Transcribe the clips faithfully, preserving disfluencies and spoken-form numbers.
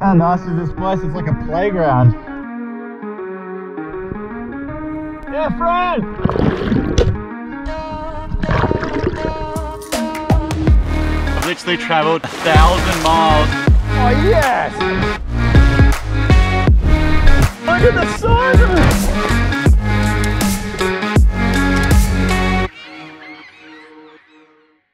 How nice is this place? It's like a playground. Yeah, Fran! I've literally traveled a thousand miles. Oh, yes! Look at the size of it!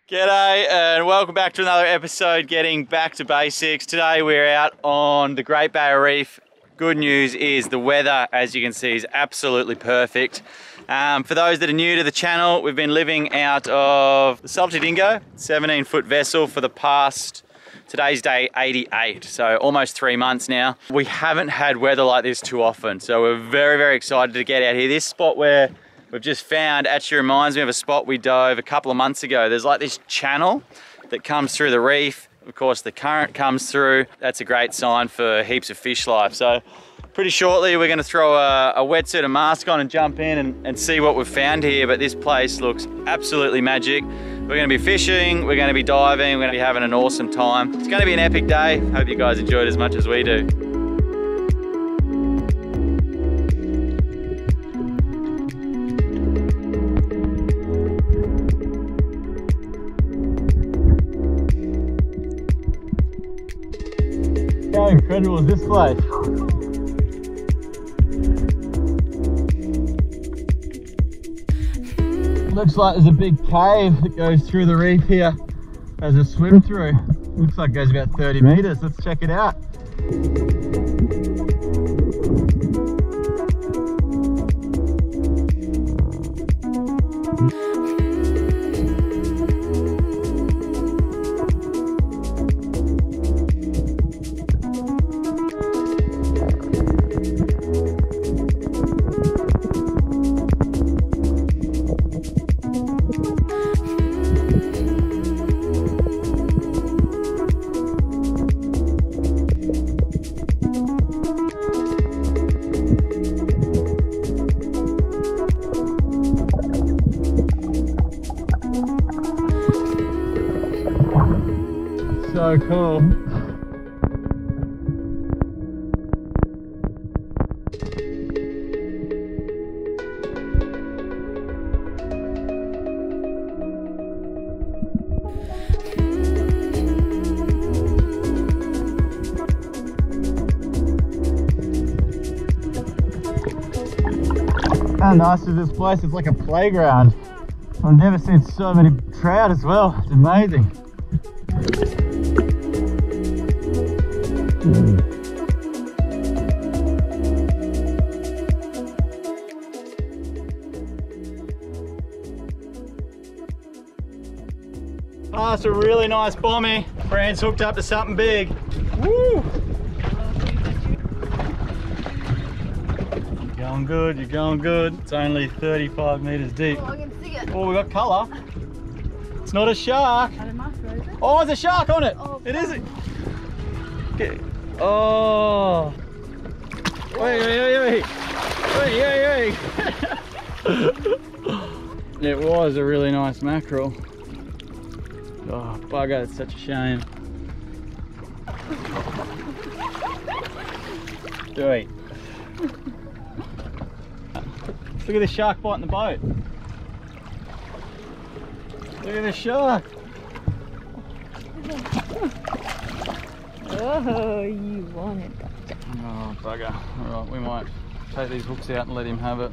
G'day and welcome back to another episode, Getting Back to Basics. Today we're out on the Great Barrier Reef. Good news is the weather, as you can see, is absolutely perfect. Um, for those that are new to the channel, we've been living out of the Salty Dingo, seventeen foot vessel for the past, today's day eighty-eight, so almost three months now. We haven't had weather like this too often, so we're very, very excited to get out here. This spot where we've just found actually reminds me of a spot we dove a couple of months ago. There's like this channel that comes through the reef. Of course, the current comes through. That's a great sign for heaps of fish life. So pretty shortly, we're gonna throw a, a wetsuit and mask on and jump in and, and see what we've found here. But this place looks absolutely magic. We're gonna be fishing, we're gonna be diving, we're gonna be having an awesome time. It's gonna be an epic day. Hope you guys enjoyed as much as we do. How incredible is this place? Looks like there's a big cave that goes through the reef here as a swim through. Looks like it goes about thirty meters. Let's check it out. So cool. How nice is this place? It's like a playground. I've never seen so many trout as well. It's amazing. Ah, oh, it's a really nice bommy. Fran's hooked up to something big. Woo! You're going good, you're going good. It's only thirty-five meters deep. Oh, I can see it. Oh, we got colour. It's not a shark. I don't know, is it? Oh, there's a shark on it. Oh, it isn't. Get Oh, wait, wait, wait, wait, wait, wait. It was a really nice mackerel. Oh, bugger, it's such a shame. Do it. Look at the shark biting the boat. Look at the shark. Oh, you want it, gotcha. Oh, bugger. All right, we might take these hooks out and let him have it.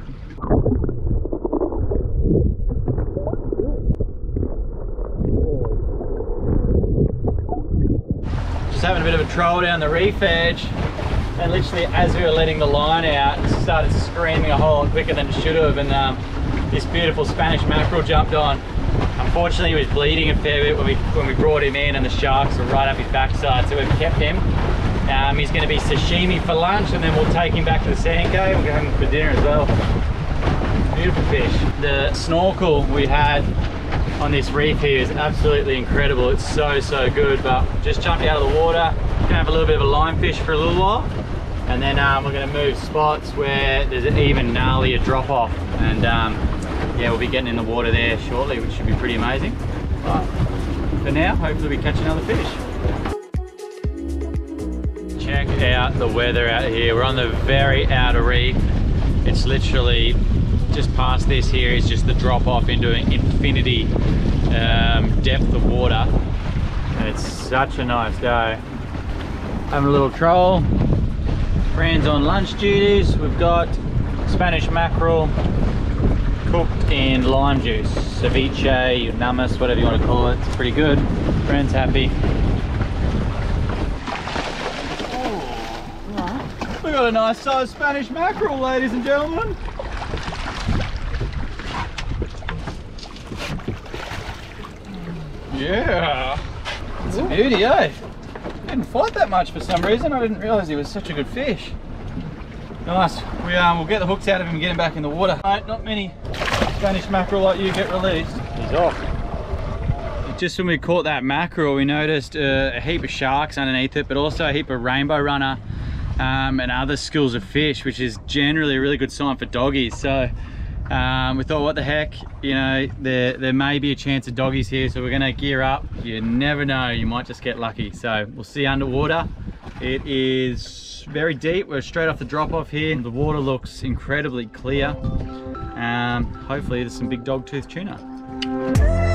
Just having a bit of a troll down the reef edge, and literally as we were letting the line out, it started screaming a whole lot quicker than it should have, and um, this beautiful Spanish mackerel jumped on. Unfortunately, he was bleeding a fair bit when we when we brought him in, and the sharks were right up his backside, so we've kept him. Um, he's going to be sashimi for lunch, and then we'll take him back to the sand cave. We'll have him for dinner as well. Beautiful fish. The snorkel we had on this reef here is absolutely incredible. It's so, so good, but just jumped out of the water. Going to have a little bit of a linefish for a little while, and then um, we're going to move spots where there's an even gnarlier drop off, and um, yeah, we'll be getting in the water there shortly, which should be pretty amazing. But for now, hopefully we catch another fish. Check check out the weather out here. We're on the very outer reef. It's literally just past this here is just the drop off into an infinity um, depth of water. And it's such a nice day. Having a little troll. Fran's on lunch duties. We've got Spanish mackerel cooked in lime juice, ceviche, namas, whatever you want to call it. It's pretty good. Fran's happy. We got a nice sized Spanish mackerel, ladies and gentlemen. Yeah, it's a beauty, eh? Didn't fight that much for some reason. I didn't realise he was such a good fish. Nice. We um, we'll get the hooks out of him and get him back in the water. Mate, not many Spanish mackerel like you get released. He's off. Just when we caught that mackerel, we noticed uh, a heap of sharks underneath it, but also a heap of rainbow runner. Um, and other schools of fish, which is generally a really good sign for doggies. So um, we thought, what the heck, you know, there, there may be a chance of doggies here, so we're gonna gear up. You never know, you might just get lucky. So we'll see underwater. It is very deep. We're straight off the drop off here. The water looks incredibly clear. Um, hopefully there's some big dog-toothed tuna.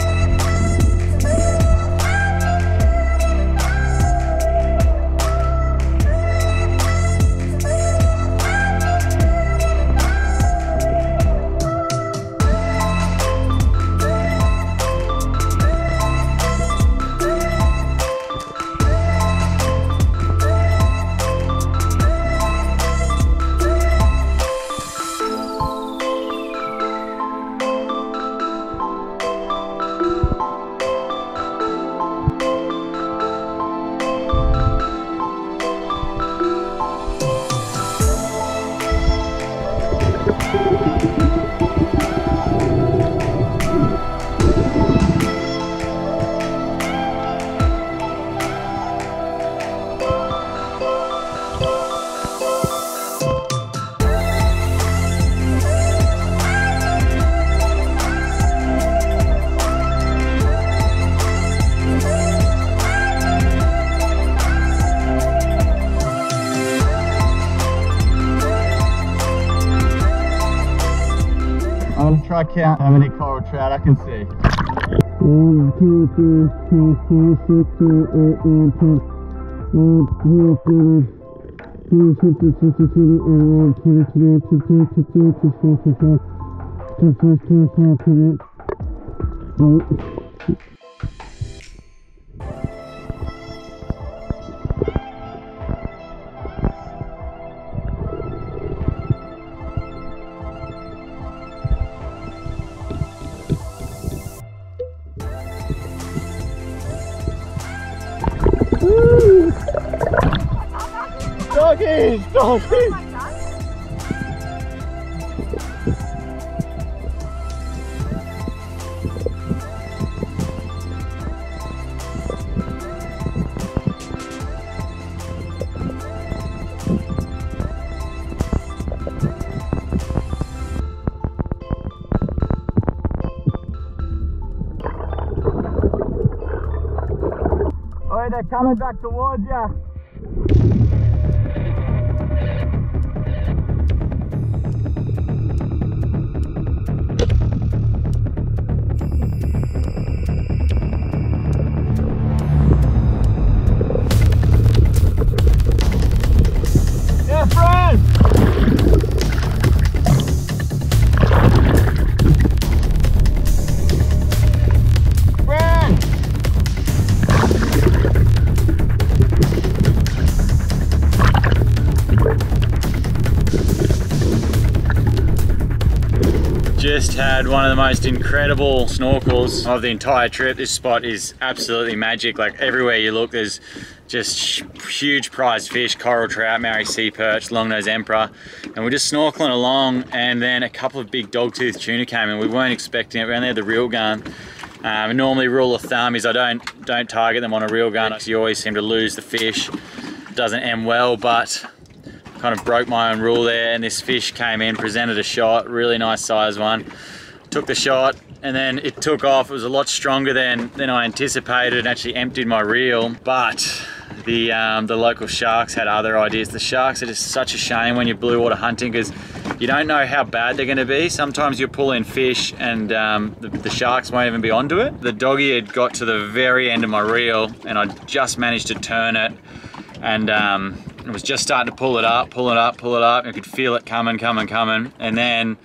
I count how many coral trout I can see. One, two, three, four, five, six, seven, eight, nine, ten. One, two, three, four, five, six, seven, eight, nine, ten, eleven, twelve, thirteen, fourteen, fifteen, sixteen, seventeen, eighteen, nineteen. Doggies! Doggies! Oh, they're coming back towards you. Just had one of the most incredible snorkels of the entire trip. This spot is absolutely magic. Like everywhere you look, there's just huge prized fish, coral trout, Maori sea perch, long nose emperor. And we're just snorkeling along, and then a couple of big dog-toothed tuna came in. We weren't expecting it. We only had the reel gun. Um, normally, rule of thumb is I don't don't target them on a reel gun. You always seem to lose the fish. It doesn't end well, but kind of broke my own rule there, and this fish came in, presented a shot, really nice size one. Took the shot, and then it took off. It was a lot stronger than, than I anticipated, and actually emptied my reel, but the um, the local sharks had other ideas. The sharks are just such a shame when you're blue water hunting because you don't know how bad they're going to be. Sometimes you'll pull in fish and um, the, the sharks won't even be onto it. The doggy had got to the very end of my reel and I just managed to turn it, and um, it was just starting to pull it up, pull it up, pull it up. I could feel it coming, coming, coming. And then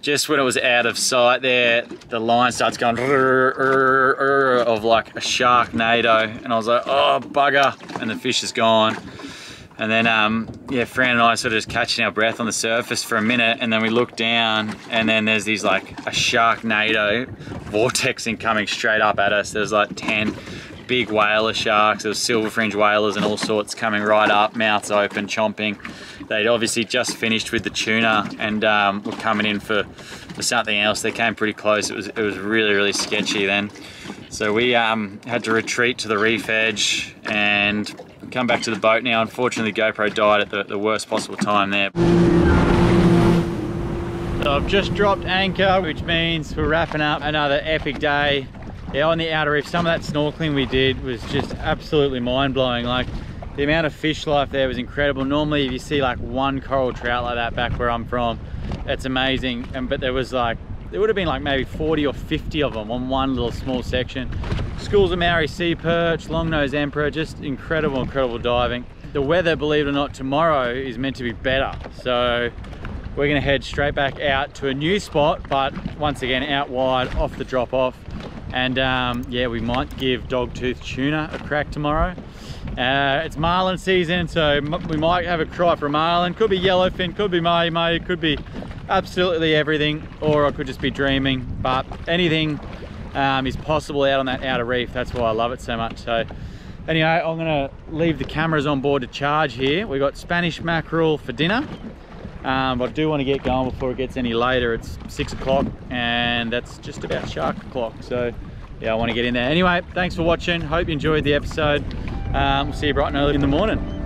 just when it was out of sight there, the line starts going rrr, rrr, rrr, of like a sharknado. And I was like, oh, bugger. And the fish is gone. And then, um, yeah, Fran and I sort of just catching our breath on the surface for a minute, and then we look down, and then there's these like a sharknado vortexing coming straight up at us. There's like ten big whaler sharks, there was silver-fringe whalers and all sorts coming right up, mouths open, chomping. They'd obviously just finished with the tuna and um, were coming in for, for something else. They came pretty close. It was it was really, really sketchy then. So we um, had to retreat to the reef edge and come back to the boat now. Unfortunately, the GoPro died at the, the worst possible time there. So I've just dropped anchor, which means we're wrapping up another epic day. Yeah, on the outer reef, some of that snorkeling we did was just absolutely mind-blowing. Like, the amount of fish life there was incredible. Normally, if you see like one coral trout like that back where I'm from, it's amazing. And but there was like, there would have been like maybe forty or fifty of them on one little small section. Schools of Maori sea perch, long nose emperor, just incredible, incredible diving. The weather, believe it or not, tomorrow is meant to be better. So we're gonna head straight back out to a new spot, but once again, out wide, off the drop off. And um, yeah, we might give dog-toothed tuna a crack tomorrow. Uh, it's marlin season, so m we might have a cry for a marlin. Could be yellowfin, could be mahi mahi, could be absolutely everything, or I could just be dreaming. But anything um, is possible out on that outer reef. That's why I love it so much. So anyway, I'm gonna leave the cameras on board to charge here. We've got Spanish mackerel for dinner. Um, but I do want to get going before it gets any later. It's six o'clock and that's just about shark o'clock. So yeah, I want to get in there. Anyway, thanks for watching. Hope you enjoyed the episode. Um, we'll see you bright and early in the morning.